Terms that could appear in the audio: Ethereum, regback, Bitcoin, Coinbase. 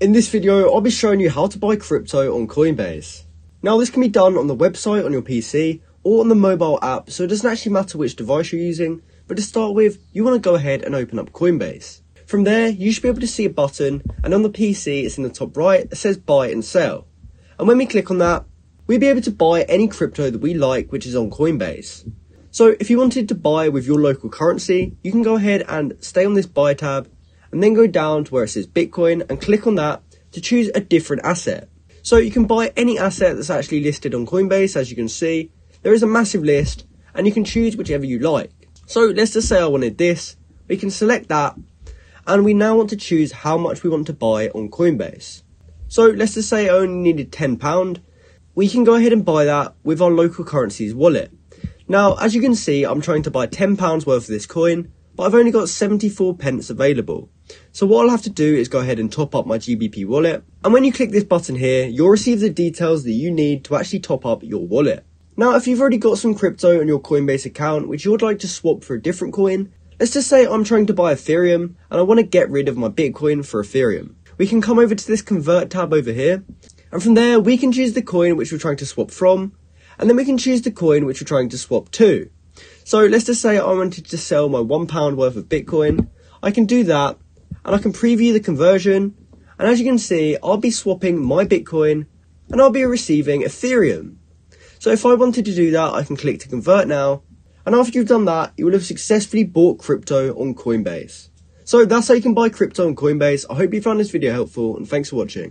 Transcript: In this video, I'll be showing you how to buy crypto on Coinbase. Now this can be done on the website on your PC or on the mobile app, so it doesn't actually matter which device you're using, but to start with, you want to go ahead and open up Coinbase. From there, you should be able to see a button, and on the PC, it's in the top right, it says buy and sell. And when we click on that, we'll be able to buy any crypto that we like, which is on Coinbase. So if you wanted to buy with your local currency, you can go ahead and stay on this buy tab, and then go down to where it says Bitcoin and click on that to choose a different asset. So you can buy any asset that's actually listed on Coinbase. As you can see, there is a massive list and you can choose whichever you like. So let's just say I wanted this, we can select that, and we now want to choose how much we want to buy on Coinbase. So let's just say I only needed £10. We can go ahead and buy that with our local currency's wallet. Now, as you can see, I'm trying to buy £10 worth of this coin, but I've only got 74 pence available. So what I'll have to do is go ahead and top up my GBP wallet. And when you click this button here, you'll receive the details that you need to actually top up your wallet. Now, if you've already got some crypto on your Coinbase account, which you would like to swap for a different coin, let's just say I'm trying to buy Ethereum and I want to get rid of my Bitcoin for Ethereum. We can come over to this convert tab over here. And from there, we can choose the coin which we're trying to swap from. And then we can choose the coin which we're trying to swap to. So let's just say I wanted to sell my £1 worth of Bitcoin. I can do that. And I can preview the conversion, and as you can see, I'll be swapping my Bitcoin and I'll be receiving Ethereum. So if I wanted to do that, I can click to convert now, and after you've done that, you will have successfully bought crypto on Coinbase. So that's how you can buy crypto on Coinbase. I hope you found this video helpful, and thanks for watching.